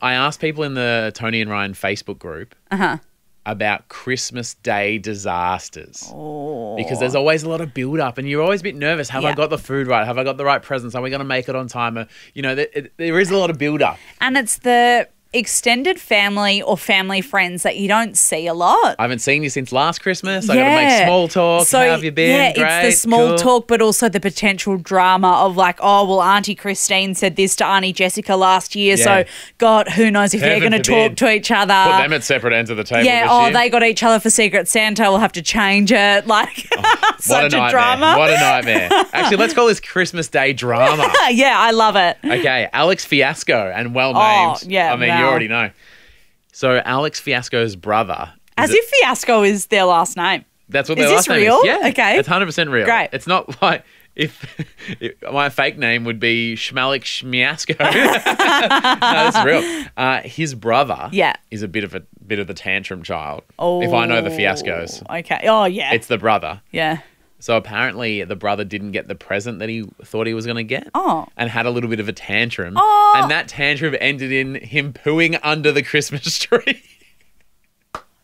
I asked people in the Tony and Ryan Facebook group about Christmas Day disasters. Oh. Because there's always a lot of build-up and you're always a bit nervous. Have I got the food right? Have I got the right presents? Are we going to make it on time? You know, there is a lot of build-up. And it's the extended family or family friends that you don't see a lot. I haven't seen you since last Christmas. I got to make small talk. So, how have you been? Yeah, great, it's the small talk, but also the potential drama of like, oh, well, Auntie Christine said this to Auntie Jessica last year, so God, who knows if they're going to talk to each other. Put them at separate ends of the table. Yeah, oh, they got each other for Secret Santa. We'll have to change it. Like, oh, such a drama. What a nightmare. Actually, let's call this Christmas Day drama. Yeah, I love it. Okay, Alex Fiasco and well-named. Oh, yeah, I mean, you already know. So Alex Fiasco's brother. As if Fiasco is their last name. That's what their last name is. Is this real? Yeah. Okay. It's 100% real. Great. It's not like if my fake name would be Schmalik Schmiasco. No, it's real. His brother is a bit of the tantrum child. Oh. If I know the Fiascos. Okay. Oh, yeah. It's the brother. Yeah. So apparently the brother didn't get the present that he thought he was going to get and had a little bit of a tantrum. Oh. And that tantrum ended in him pooing under the Christmas tree.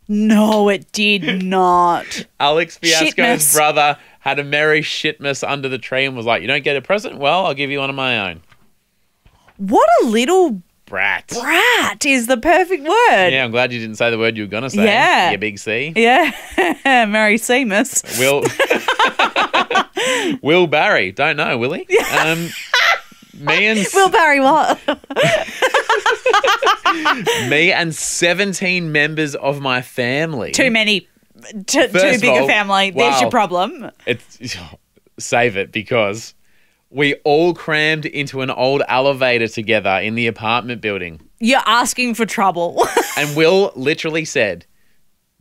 No, it did not. Alex Fiasco's brother had a merry shitmas under the tree and was like, you don't get a present? Well, I'll give you one of my own. What a little brat. Brat is the perfect word. Yeah, I'm glad you didn't say the word you were going to say. Yeah. You big C. Yeah. Merry Seamus. Will Barry. Don't know, will he? Me and Will Barry what? Me and 17 members of my family. Too many. Too big a family. Wow. There's your problem. Save it because we all crammed into an old elevator together in the apartment building. You're asking for trouble. And Will literally said,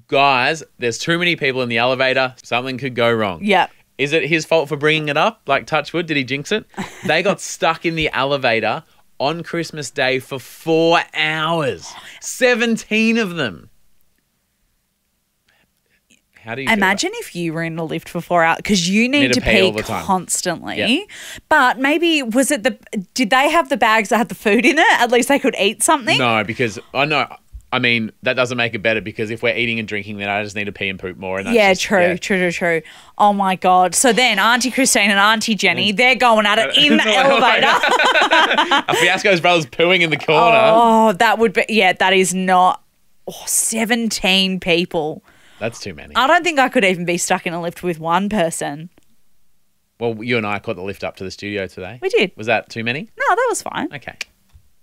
guys, there's too many people in the elevator. Something could go wrong. Yeah. Is it his fault for bringing it up? Like, touch wood, did he jinx it? They got stuck in the elevator on Christmas Day for 4 hours. 17 of them. How do you imagine if you were in a lift for 4 hours? Because you need to pee constantly. Yep. But maybe did they have the bags that had the food in it? At least they could eat something. No, because I mean, that doesn't make it better because if we're eating and drinking, then I just need to pee and poop more. And true. Oh, my God. So then Auntie Christine and Auntie Jenny, they're going at it in the elevator. A Fiasco's brother's pooing in the corner. Oh, that would be – yeah, that is not – 17 people. That's too many. I don't think I could even be stuck in a lift with one person. Well, you and I caught the lift up to the studio today. We did. Was that too many? No, that was fine. Okay.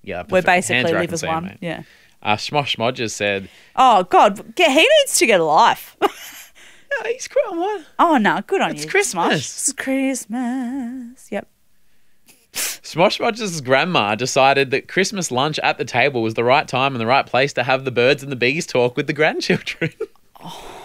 Yeah. We're basically live as one. Yeah. Smosh Modgers said, oh, God, he needs to get a life. No, he's quite on one. Oh, no, good on you. It's Christmas. It's Christmas. Yep. Smosh Modgers' grandma decided that Christmas lunch at the table was the right time and the right place to have the birds and the bees talk with the grandchildren. Oh.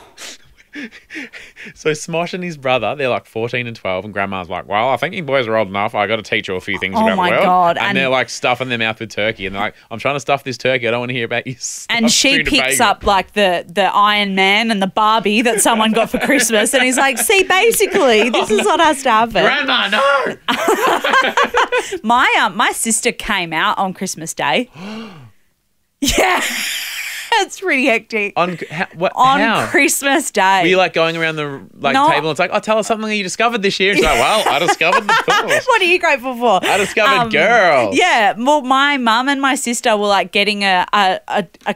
So Smosh and his brother, they're like 14 and 12, and Grandma's like, well, I think you boys are old enough. I got to teach you a few things about the world. God. And they're like stuffing their mouth with turkey, and they're like, I'm trying to stuff this turkey. I don't want to hear about you. And she picks up like the Iron Man and the Barbie that someone got for Christmas, and he's like, see, basically, this is what has to happen. Grandma, no. My sister came out on Christmas Day. Yeah. It's really hectic. On Christmas Day. Were you like going around the table and it's like, oh, tell us something you discovered this year. It's like, well, I discovered the girls. What are you grateful for? I discovered girls. Yeah. Well, my mum and my sister were like getting a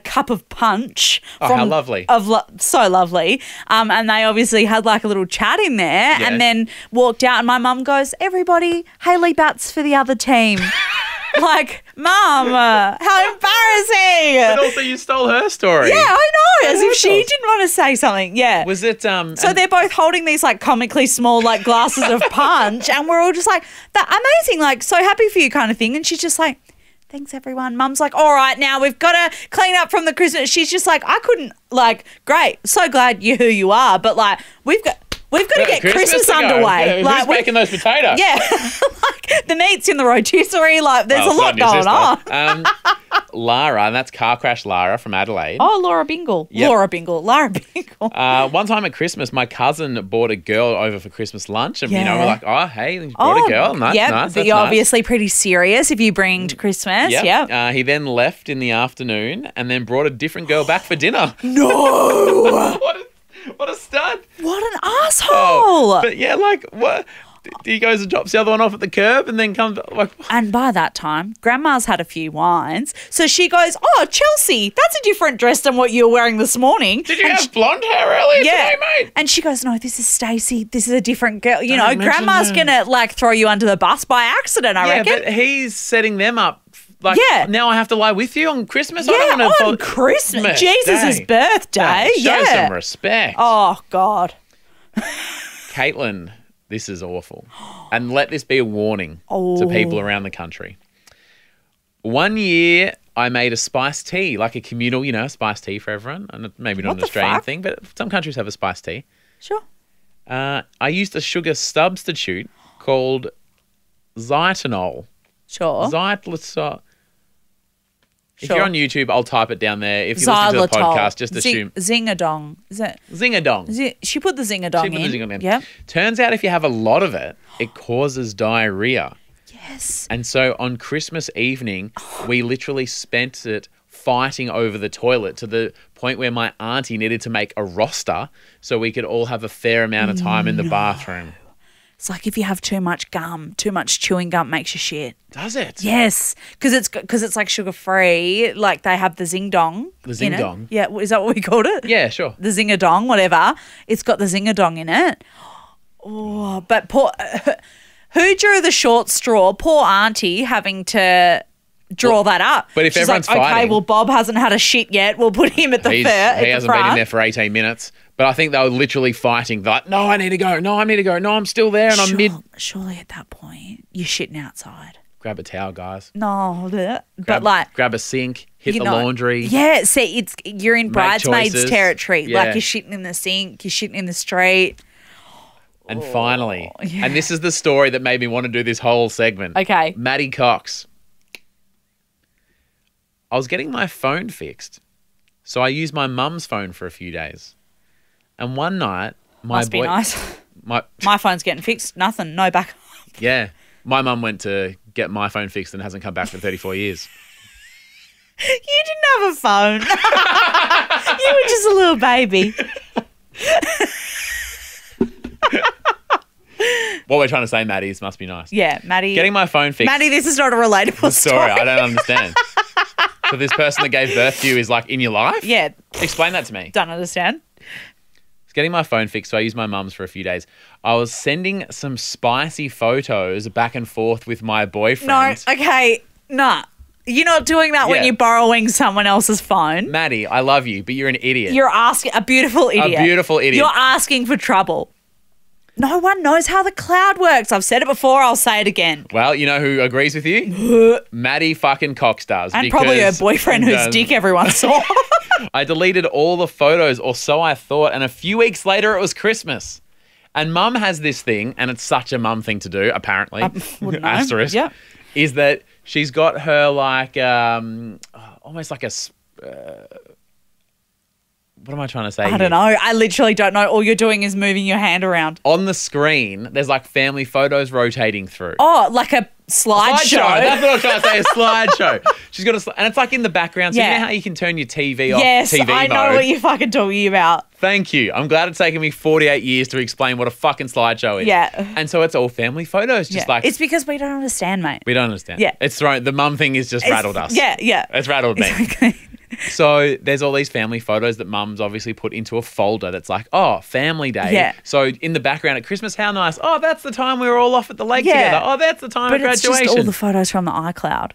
cup of punch. Oh, how lovely. So lovely. And they obviously had like a little chat in there and then walked out and my mum goes, everybody, Hayley bats for the other team. Like, Mum, how embarrassing. But also you stole her story. Yeah, I know. As if she didn't want to say something. Yeah. Was it so they're both holding these like comically small like glasses of punch and we're all just like, that amazing, like so happy for you kind of thing. And she's just like, thanks everyone. Mum's like, all right, now we've got to clean up from the Christmas. She's just like, I couldn't, like, great, so glad you're who you are, but like we've got We've got to get Christmas underway. Yeah, like, who's making those potatoes? Yeah, like the meat's in the rotisserie. Like, there's a lot going on. Lara, and that's Car Crash Lara from Adelaide. Oh, Laura Bingle. Yep. Laura Bingle. Laura Bingle. One time at Christmas, my cousin bought a girl over for Christmas lunch, and you know, we're like, oh, hey, you brought a girl. Nice, nice. But you're obviously pretty serious if you bring to Christmas. Yep. He then left in the afternoon, and then brought a different girl back for dinner. No. What a stud. What an asshole. Oh, but yeah, like, what? He goes and drops the other one off at the curb and then comes. Like, and by that time, Grandma's had a few wines. So she goes, oh, Chelsea, that's a different dress than what you were wearing this morning. Did you have blonde hair earlier today, mate? And she goes, no, this is Stacey. This is a different girl. You know, Grandma's going to, like, throw you under the bus by accident, I reckon. Yeah, but he's setting them up. Like, now I have to lie with you on Christmas? Yeah, I don't want to on Christmas. Jesus' birthday. Yeah. Show some respect. Oh, God. Caitlin, this is awful. And let this be a warning to people around the country. One year I made a spiced tea, like a communal, you know, spiced tea for everyone. And maybe not an Australian thing, but some countries have a spiced tea. Sure. I used a sugar substitute called Zytanol. Sure. Zytanol. If you're on YouTube, I'll type it down there. If you listen to the podcast, just assume. Zingadong. Is it? Zingadong. She put the zingadong in. She put the zingadong in. Yeah. Turns out if you have a lot of it, it causes diarrhea. Yes. And so on Christmas evening, we literally spent it fighting over the toilet to the point where my auntie needed to make a roster so we could all have a fair amount of time in the bathroom. It's like if you have too much gum, too much chewing gum makes you shit. Does it? Yes, because it's like sugar-free. Like they have the zing-dong. The zing-dong? Yeah, is that what we called it? Yeah, sure. The zing-a-dong, whatever. It's got the zing-a-dong in it. Oh, but poor – who drew the short straw? Poor auntie having to draw that up. But if she's everyone's like, fighting. Okay, well, Bob hasn't had a shit yet. We'll put him at the front. He hasn't been in there for 18 minutes. But I think they were literally fighting. They're like, no, I need to go. No, I need to go. No, I'm still there and I'm mid. Surely at that point, you're shitting outside. Grab a towel, guys. No, but like. Grab a sink, hit the laundry. Yeah, see, you're in bridesmaids territory. Yeah. Like you're shitting in the sink, you're shitting in the street. And finally, and this is the story that made me want to do this whole segment. Okay. Maddie Cox. I was getting my phone fixed. So I used my mum's phone for a few days. And one night, my boy, my phone's getting fixed. Nothing, no backup. Yeah, my mum went to get my phone fixed and hasn't come back for 34 years. You didn't have a phone. You were just a little baby. What we're trying to say, Maddie, is must be nice. Yeah, Maddie. Getting my phone fixed. Maddie, this is not a relatable story. I don't understand. So this person that gave birth to you is like in your life? Yeah. Explain that to me. Don't understand. Getting my phone fixed, so I used my mum's for a few days. I was sending some spicy photos back and forth with my boyfriend. No, okay, nah. You're not doing that when you're borrowing someone else's phone. Maddie, I love you, but you're an idiot. You're asking a beautiful idiot. A beautiful idiot. You're asking for trouble. No one knows how the cloud works. I've said it before. I'll say it again. Well, you know who agrees with you? Maddie fucking Cox does. And probably her boyfriend whose dick everyone saw. I deleted all the photos, or so I thought, and a few weeks later it was Christmas. And mum has this thing, and it's such a mum thing to do, apparently, asterisk, is that she's got her like almost like a what am I trying to say? I don't know. I literally don't know. All you're doing is moving your hand around. On the screen, there's like family photos rotating through. Oh, like a slideshow. That's what I was trying to say, a slideshow. She's got a, and it's like in the background. So you know how you can turn your TV off? Yes, TV I know mode? What you're fucking talking about. Thank you. I'm glad it's taken me 48 years to explain what a fucking slideshow is. Yeah. And so it's all family photos, just like. It's because we don't understand, mate. We don't understand. Yeah. It's thrown, the mum thing is just rattled us. Yeah, yeah. It's rattled me. Exactly. So there's all these family photos that mum's obviously put into a folder that's like, oh, family day. Yeah. So in the background at Christmas, how nice. Oh, that's the time we were all off at the lake together. Oh, that's the time of graduation. But it's just all the photos from the iCloud.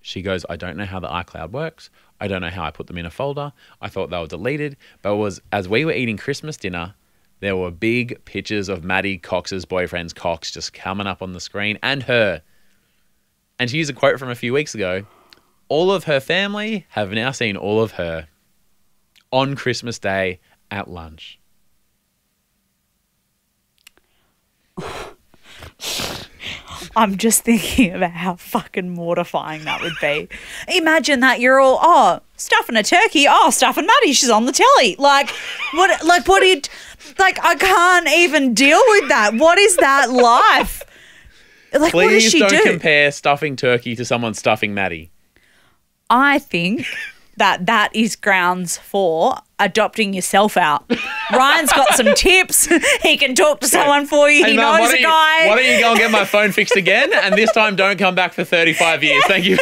She goes, I don't know how the iCloud works. I don't know how I put them in a folder. I thought they were deleted. But it was as we were eating Christmas dinner, there were big pictures of Maddie Cox's boyfriend's Cox just coming up on the screen and her. And she used a quote from a few weeks ago. All of her family have now seen all of her on Christmas Day at lunch. I'm just thinking about how fucking mortifying that would be. Imagine that you're all, oh, stuffing a turkey, oh, stuffing Maddie, she's on the telly. Like, what? Like, what did? Like, I can't even deal with that. What is that life? Like, please, what does she do? Compare stuffing turkey to someone stuffing Maddie. I think that that is grounds for adopting yourself out. Ryan's got some tips. He can talk to someone for you. Hey, he knows a guy. Why don't you go and get my phone fixed again? And this time, don't come back for 35 years. Thank you.